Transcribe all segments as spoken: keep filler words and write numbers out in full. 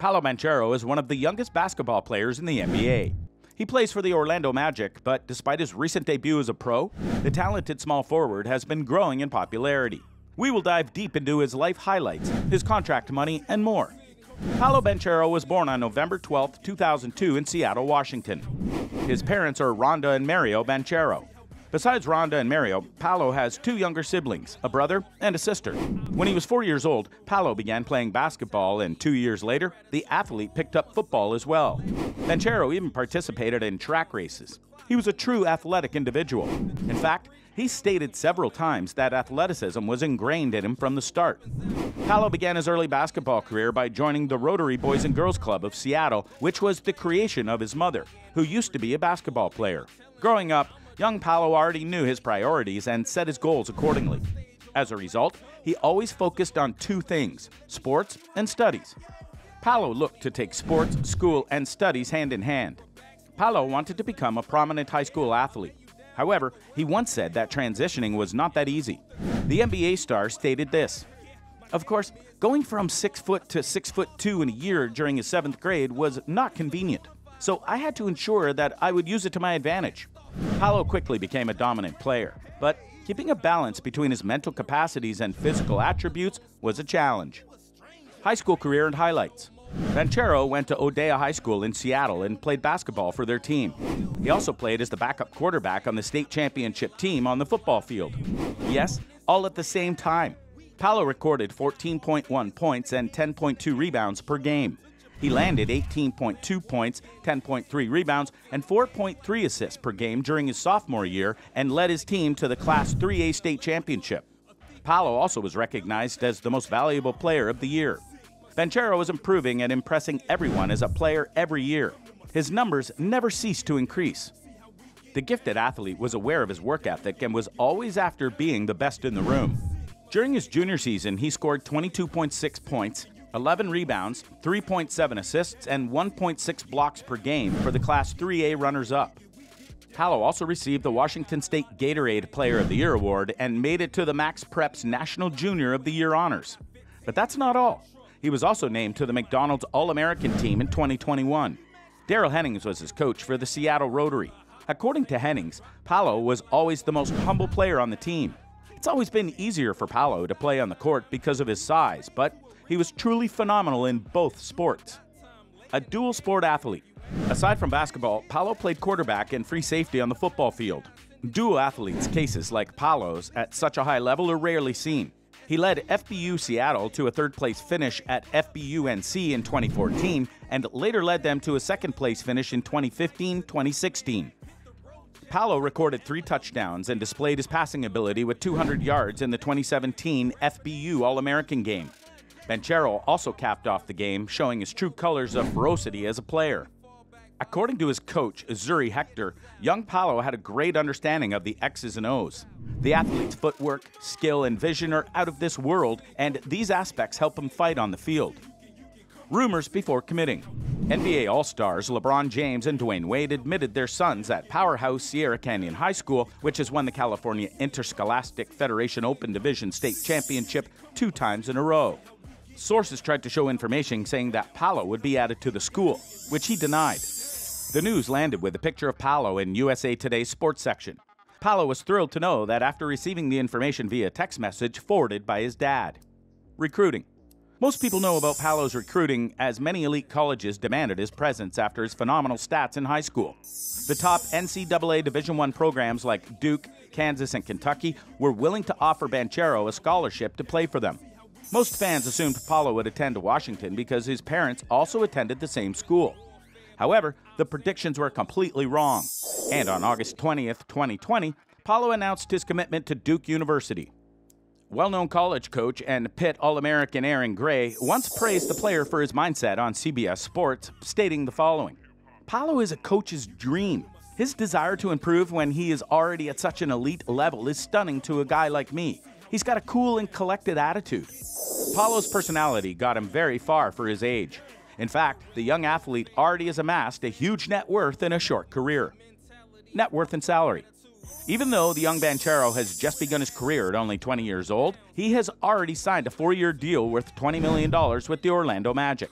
Paolo Banchero is one of the youngest basketball players in the N B A. He plays for the Orlando Magic, but despite his recent debut as a pro, the talented small forward has been growing in popularity. We will dive deep into his life highlights, his contract money, and more. Paolo Banchero was born on November twelfth, two thousand two in Seattle, Washington. His parents are Rhonda and Mario Banchero. Besides Rhonda and Mario, Paolo has two younger siblings, a brother and a sister. When he was four years old, Paolo began playing basketball, and two years later, the athlete picked up football as well. Banchero even participated in track races. He was a true athletic individual. In fact, he stated several times that athleticism was ingrained in him from the start. Paolo began his early basketball career by joining the Rotary Boys and Girls Club of Seattle, which was the creation of his mother, who used to be a basketball player. Growing up, young Paolo already knew his priorities and set his goals accordingly. As a result, he always focused on two things, sports and studies. Paolo looked to take sports, school, and studies hand in hand. Paolo wanted to become a prominent high school athlete. However, he once said that transitioning was not that easy. The N B A star stated this, "Of course, going from six foot to six foot two in a year during his seventh grade was not convenient, so I had to ensure that I would use it to my advantage." Paolo quickly became a dominant player, but keeping a balance between his mental capacities and physical attributes was a challenge. High school career and highlights. Banchero went to O'Dea High School in Seattle and played basketball for their team. He also played as the backup quarterback on the state championship team on the football field. Yes, all at the same time. Paolo recorded fourteen point one points and ten point two rebounds per game. He landed eighteen point two points, ten point three rebounds, and four point three assists per game during his sophomore year and led his team to the Class three A state championship. Paolo also was recognized as the most valuable player of the year. Banchero is improving and impressing everyone as a player every year. His numbers never cease to increase. The gifted athlete was aware of his work ethic and was always after being the best in the room. During his junior season, he scored twenty-two point six points, eleven rebounds, three point seven assists, and one point six blocks per game for the Class three A runners-up. Paolo also received the Washington State Gatorade Player of the Year award and made it to the Max Preps National Junior of the Year honors. But that's not all. He was also named to the McDonald's All-American team in twenty twenty-one. Daryl Hennings was his coach for the Seattle Rotary. According to Hennings, Paolo was always the most humble player on the team. It's always been easier for Paolo to play on the court because of his size, but he was truly phenomenal in both sports. A dual-sport athlete. Aside from basketball, Paolo played quarterback and free safety on the football field. Dual athletes' cases like Paolo's at such a high level are rarely seen. He led F B U Seattle to a third-place finish at F B U N C in twenty fourteen and later led them to a second-place finish in twenty fifteen twenty sixteen. Paolo recorded three touchdowns and displayed his passing ability with two hundred yards in the twenty seventeen F B U All-American game. Banchero also capped off the game, showing his true colors of ferocity as a player. According to his coach, Zuri Hector, young Paolo had a great understanding of the X's and O's. The athlete's footwork, skill, and vision are out of this world, and these aspects help him fight on the field. Rumors before committing. N B A All-Stars LeBron James and Dwayne Wade admitted their sons at powerhouse Sierra Canyon High School, which has won the California Interscholastic Federation Open Division State Championship two times in a row. Sources tried to show information saying that Paolo would be added to the school, which he denied. The news landed with a picture of Paolo in U S A Today's sports section. Paolo was thrilled to know that after receiving the information via text message forwarded by his dad. Recruiting. Most people know about Paolo's recruiting, as many elite colleges demanded his presence after his phenomenal stats in high school. The top N C double A Division one programs like Duke, Kansas, and Kentucky were willing to offer Banchero a scholarship to play for them. Most fans assumed Paolo would attend Washington because his parents also attended the same school. However, the predictions were completely wrong. And on August twentieth, twenty twenty, Paolo announced his commitment to Duke University. Well-known college coach and Pitt All-American Aaron Gray once praised the player for his mindset on C B S Sports, stating the following, "Paolo is a coach's dream. His desire to improve when he is already at such an elite level is stunning to a guy like me. He's got a cool and collected attitude." Paolo's personality got him very far for his age. In fact, the young athlete already has amassed a huge net worth in a short career. Net worth and salary. Even though the young Banchero has just begun his career at only twenty years old, he has already signed a four-year deal worth twenty million dollars with the Orlando Magic.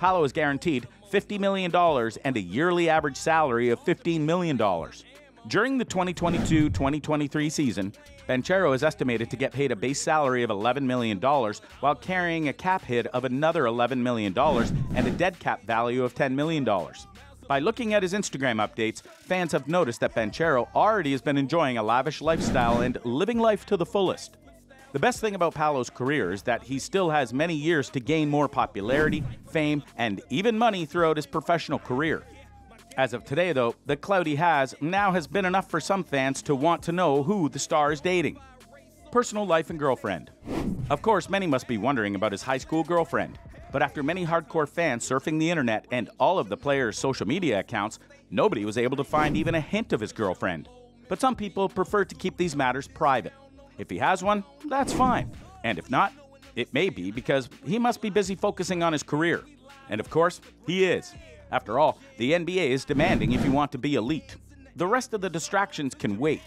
Paolo is guaranteed fifty million dollars and a yearly average salary of fifteen million dollars. During the twenty twenty-two twenty twenty-three season, Banchero is estimated to get paid a base salary of eleven million dollars while carrying a cap hit of another eleven million dollars and a dead cap value of ten million dollars. By looking at his Instagram updates, fans have noticed that Banchero already has been enjoying a lavish lifestyle and living life to the fullest. The best thing about Paolo's career is that he still has many years to gain more popularity, fame, and even money throughout his professional career. As of today, though, the clout he has now has been enough for some fans to want to know who the star is dating. Personal life and girlfriend. Of course, many must be wondering about his high school girlfriend. But after many hardcore fans surfing the internet and all of the players' social media accounts, nobody was able to find even a hint of his girlfriend. But some people prefer to keep these matters private. If he has one, that's fine. And if not, it may be because he must be busy focusing on his career. And of course, he is. After all, the N B A is demanding if you want to be elite. The rest of the distractions can wait.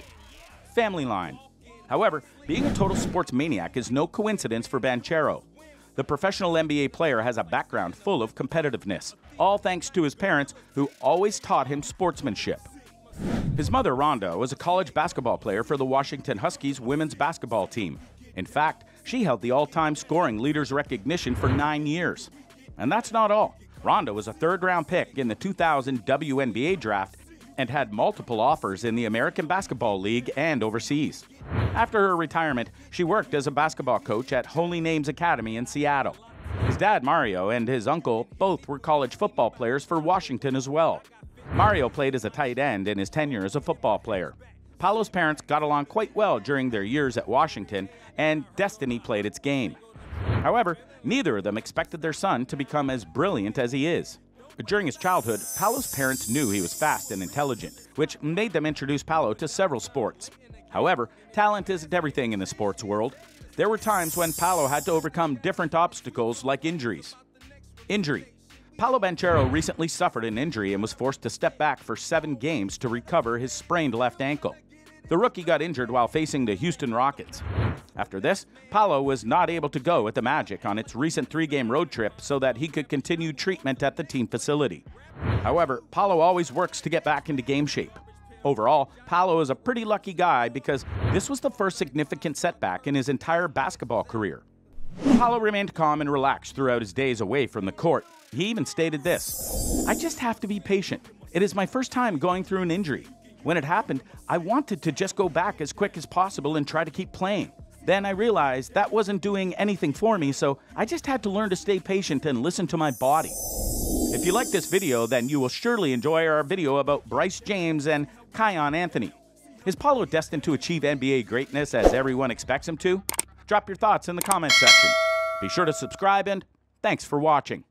Family line. However, being a total sports maniac is no coincidence for Banchero. The professional N B A player has a background full of competitiveness, all thanks to his parents who always taught him sportsmanship. His mother, Rhonda, was a college basketball player for the Washington Huskies women's basketball team. In fact, she held the all-time scoring leader's recognition for nine years. And that's not all. Rhonda was a third-round pick in the two thousand W N B A draft and had multiple offers in the American Basketball League and overseas. After her retirement, she worked as a basketball coach at Holy Names Academy in Seattle. His dad, Mario, and his uncle both were college football players for Washington as well. Mario played as a tight end in his tenure as a football player. Paolo's parents got along quite well during their years at Washington, and destiny played its game. However, neither of them expected their son to become as brilliant as he is. During his childhood, Paolo's parents knew he was fast and intelligent, which made them introduce Paolo to several sports. However, talent isn't everything in the sports world. There were times when Paolo had to overcome different obstacles like injuries. Injury. Paolo Banchero recently suffered an injury and was forced to step back for seven games to recover his sprained left ankle. The rookie got injured while facing the Houston Rockets. After this, Paolo was not able to go with the Magic on its recent three-game road trip so that he could continue treatment at the team facility. However, Paolo always works to get back into game shape. Overall, Paolo is a pretty lucky guy because this was the first significant setback in his entire basketball career. Paolo remained calm and relaxed throughout his days away from the court. He even stated this, "I just have to be patient. It is my first time going through an injury. When it happened, I wanted to just go back as quick as possible and try to keep playing. Then I realized that wasn't doing anything for me, so I just had to learn to stay patient and listen to my body." If you like this video, then you will surely enjoy our video about Bryce James and Kion Anthony. Is Paolo destined to achieve N B A greatness as everyone expects him to? Drop your thoughts in the comment section. Be sure to subscribe and thanks for watching.